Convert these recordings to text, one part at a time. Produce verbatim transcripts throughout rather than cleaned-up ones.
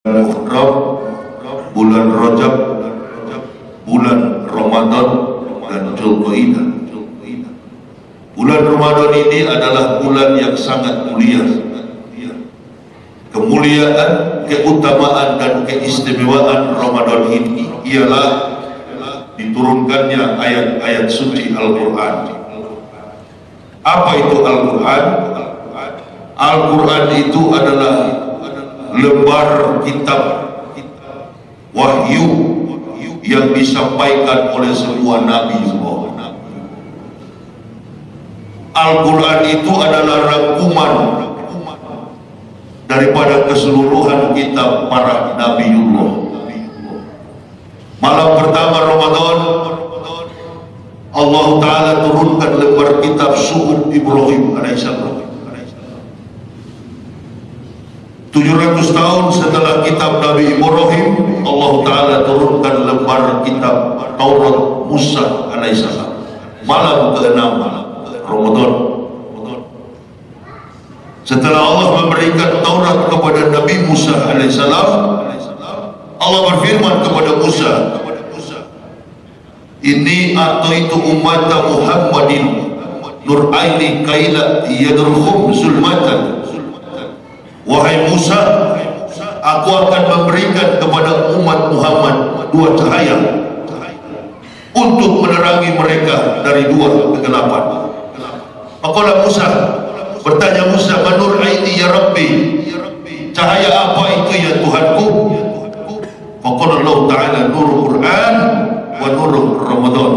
Muharram, bulan Rojab, bulan Ramadan dan Zulkaidah. Bulan Ramadan ini adalah bulan yang sangat mulia. Kemuliaan, keutamaan dan keistimewaan Ramadan ini ialah diturunkannya ayat-ayat suci Al-Qur'an. Apa itu Al-Qur'an? Al-Qur'an itu adalah Lembar Kitab Wahyu yang disampaikan oleh semua Nabi. Al-Quran itu adalah rangkuman daripada keseluruhan kitab para Nabiullah. Malam pertama Ramadan, Allah Ta'ala turunkan Lembar Kitab Syur Ibrahim alaihissalam. tujuh ratus tahun setelah kitab Nabi Ibrahim, Allah Ta'ala turunkan Lembar Kitab Taurat Musa alaihissalam. Malam keenam Ramadan. Setelah Allah memberikan Taurat kepada Nabi Musa alaihissalam, Allah berfirman kepada Musa, "Inni ataitu ummata Muhammadin nur'aini kaila yadruhum zulmatan." Wahai Musa, aku akan memberikan kepada umat Muhammad dua cahaya untuk menerangi mereka dari dua kegelapan. Maka Musa bertanya, Musa, "Manur aini ya Rabbi?" Cahaya apa itu ya Tuhanku? Maka Allah Ta'ala, "Nurul Quran wa nurul Ramadan."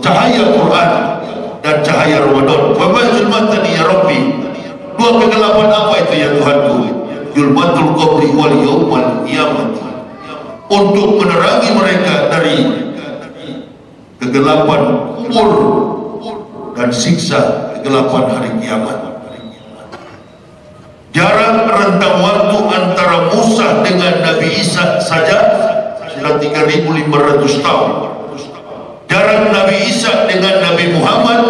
Cahaya Quran dan cahaya Ramadan. Faman zulmatani ya Rabbi? Dua kegelapan apa itu ya Tuhanku? Zulmatul qabri wal yaumal qiyamah. Untuk menerangi mereka dari kegelapan kubur dan siksa kegelapan hari kiamat. Jarak rentang waktu antara Musa dengan Nabi Isa saja sudah tiga ribu lima ratus tahun. Jarak Nabi Isa dengan Nabi Muhammad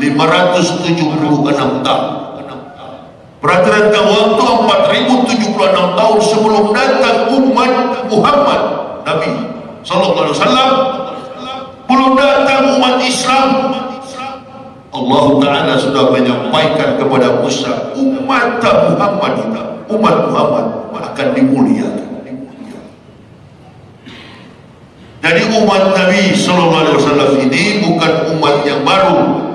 lima ratus tujuh puluh enam tahun. Berarti rentang waktu empat ribu tujuh puluh enam tahun sebelum datang umat Muhammad Nabi Sallallahu Alaihi Wasallam, belum datang umat Islam, Allah Ta'ala sudah menyampaikan kepada Musa, umat Muhammad kita, umat Muhammad akan dimuliakan. Jadi umat Nabi Sallallahu Alaihi Wasallam ini bukan umat yang baru,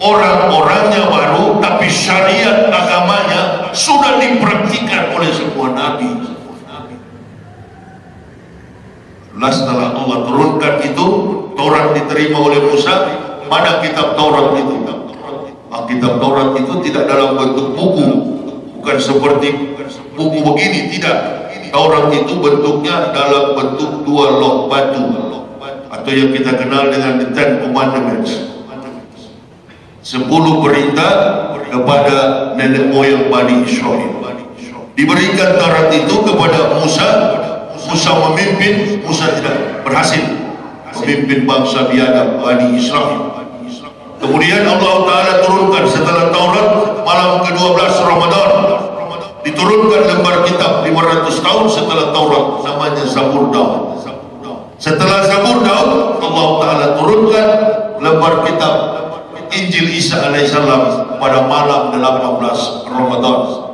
orang-orangnya baru, tapi syariat agamanya sudah dipraktikkan oleh semua nabi. Lalu setelah Allah turunkan itu, Taurat diterima oleh Musa. Mana kitab Taurat itu? Kitab Taurat itu tidak dalam bentuk buku, bukan seperti buku begini, tidak. Taurat itu bentuknya dalam bentuk dua loh batu, atau yang kita kenal dengan the Ten Commandments. Sepuluh perintah kepada nenek moyang bani Israil. Diberikan Taurat itu kepada Musa. Musa memimpin, Musa tidak berhasil memimpin bangsa biadab bani Israil. Kemudian Allah Ta'ala turunkan setelah Taurat, malam ke-dua belas Ramadan diturunkan Lembar Kitab lima ratus tahun setelah Taurat, namanya Zabur Daud. Setelah Zabur Daud, Allah Ta'ala turunkan Lembar Kitab Injil Isa alaihissalam pada malam ke-delapan belas Ramadan.